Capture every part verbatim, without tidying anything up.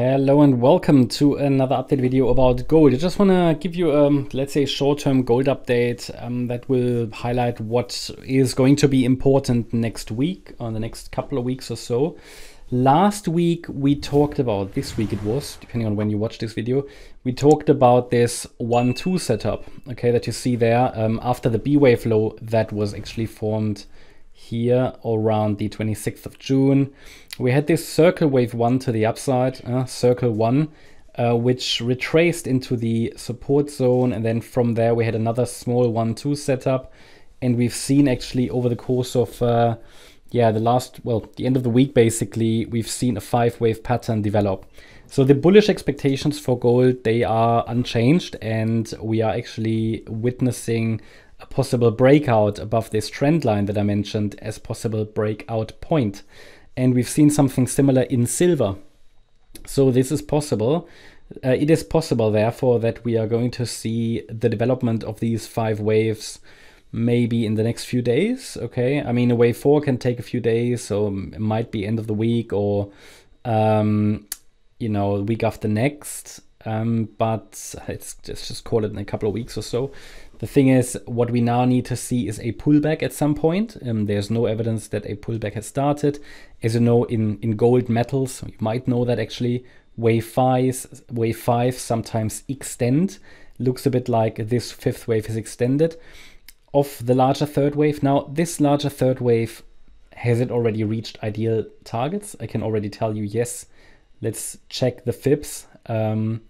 Hello and welcome to another update video about gold. I just want to give you, um, let's say, short-term gold update um, that will highlight what is going to be important next week or the next couple of weeks or so. Last week we talked about, this week it was, depending on when you watch this video, we talked about this one two setup, okay, that you see there um, after the B-wave low that was actually formed here around the twenty-sixth of June. We had this circle wave one to the upside, uh, circle one, uh, which retraced into the support zone. And then from there, we had another small one, two setup. And we've seen actually over the course of, uh, yeah, the last, well, the end of the week, basically, we've seen a five wave pattern develop. So the bullish expectations for gold, they are unchanged. And we are actually witnessing a possible breakout above this trend line that I mentioned as possible breakout point. And we've seen something similar in silver. So this is possible. Uh, it is possible, therefore, that we are going to see the development of these five waves maybe in the next few days. Okay, I mean, a wave four can take a few days, so it might be end of the week or, um, you know, week after next. Um, but it's just, just call it in a couple of weeks or so. The thing is, what we now need to see is a pullback at some point. Um, there's no evidence that a pullback has started. As you know, in, in gold metals, you might know that actually wave five, wave five sometimes extend. Looks a bit like this fifth wave is extended of the larger third wave. Now, this larger third wave, has it already reached ideal targets? I can already tell you, yes. Let's check the F I Bs. Um,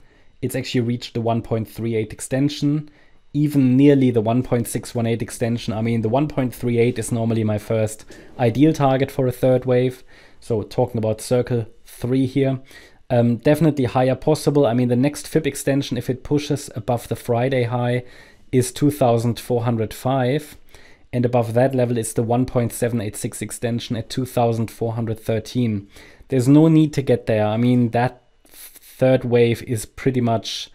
it's actually reached the one point three eight extension. Even nearly the one point six one eight extension. I mean, the one point three eight is normally my first ideal target for a third wave. So talking about circle three here, um, definitely higher possible. I mean, the next F I B extension, if it pushes above the Friday high, is two thousand four hundred five. And above that level is the one point seven eight six extension at two thousand four hundred thirteen. There's no need to get there. I mean, that third wave is pretty much,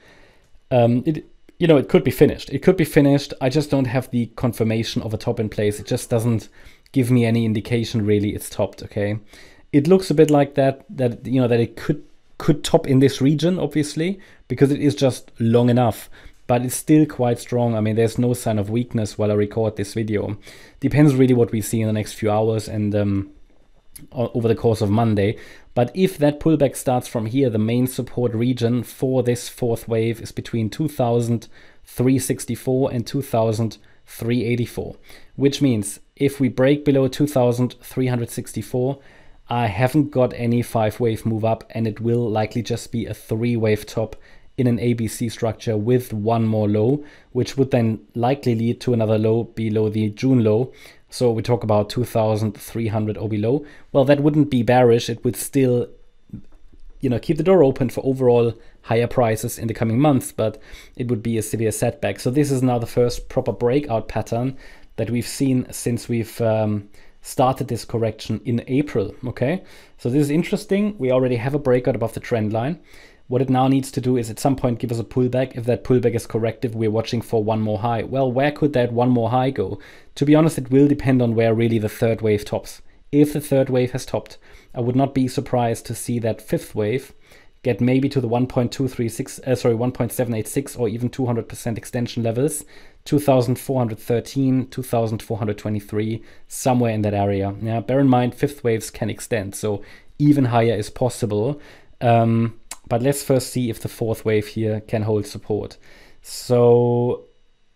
um, it, you know, it could be finished. It could be finished. I just don't have the confirmation of a top in place. It just doesn't give me any indication really it's topped, okay? It looks a bit like that, that, you know, that it could, could top in this region, obviously, because it is just long enough, but it's still quite strong. I mean, there's no sign of weakness while I record this video. Depends really what we see in the next few hours and um, over the course of Monday. But if that pullback starts from here, the main support region for this fourth wave is between two thousand three hundred sixty-four and two thousand three hundred eighty-four, which means if we break below two thousand three hundred sixty-four, I haven't got any five wave move up, and it will likely just be a three wave top in an A B C structure with one more low, which would then likely lead to another low below the June low. So we talk about two thousand three hundred or below. Well, that wouldn't be bearish. It would still, you know, keep the door open for overall higher prices in the coming months, but it would be a severe setback. So this is now the first proper breakout pattern that we've seen since we've um, started this correction in April, okay? So this is interesting. We already have a breakout above the trend line. What it now needs to do is at some point give us a pullback. If that pullback is corrective, we're watching for one more high. Well, where could that one more high go? To be honest, it will depend on where really the third wave tops. If the third wave has topped, I would not be surprised to see that fifth wave get maybe to the one point two three six, uh, sorry, one point seven eight six or even two hundred percent extension levels, two thousand four hundred thirteen, two thousand four hundred twenty-three, somewhere in that area. Now, bear in mind, fifth waves can extend, so even higher is possible. Um, But let's first see if the fourth wave here can hold support. So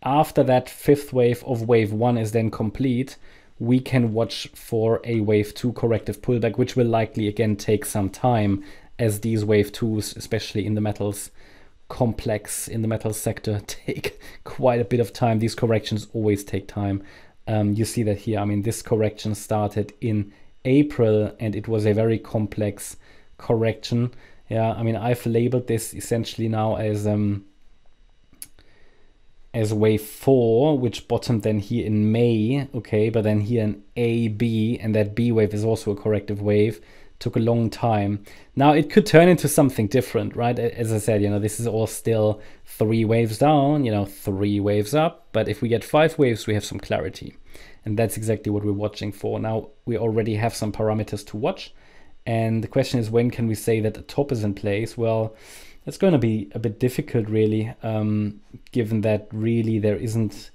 after that fifth wave of wave one is then complete, we can watch for a wave two corrective pullback, which will likely again take some time as these wave twos, especially in the metals complex, in the metals sector, take quite a bit of time. These corrections always take time. Um, you see that here. I mean, this correction started in April and it was a very complex correction. Yeah, I mean, I've labeled this essentially now as um, as wave four, which bottomed then here in May, okay, but then here an A B, and that B wave is also a corrective wave, took a long time. Now, it could turn into something different, right? As I said, you know, this is all still three waves down, you know, three waves up, but if we get five waves, we have some clarity, and that's exactly what we're watching for. Now, we already have some parameters to watch. And the question is, when can we say that the top is in place? Well, it's going to be a bit difficult, really, um, given that really there isn't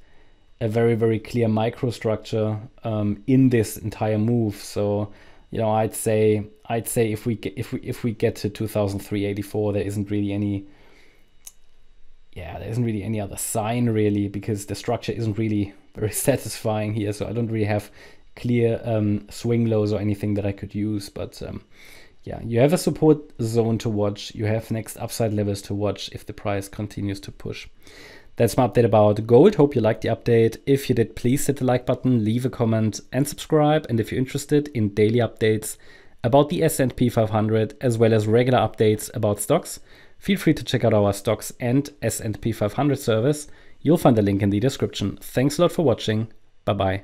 a very, very clear microstructure um, in this entire move. So, you know, I'd say I'd say if we get, if we if we get to two thousand three eighty-four, there isn't really any. Yeah, there isn't really any other sign, really, because the structure isn't really very satisfying here. So I don't really have clear um, swing lows or anything that I could use. But um, yeah, you have a support zone to watch. You have next upside levels to watch if the price continues to push. That's my update about gold. Hope you liked the update. If you did, please hit the like button, leave a comment and subscribe. And if you're interested in daily updates about the S and P five hundred, as well as regular updates about stocks, feel free to check out our stocks and S and P five hundred service. You'll find the link in the description. Thanks a lot for watching. Bye-bye.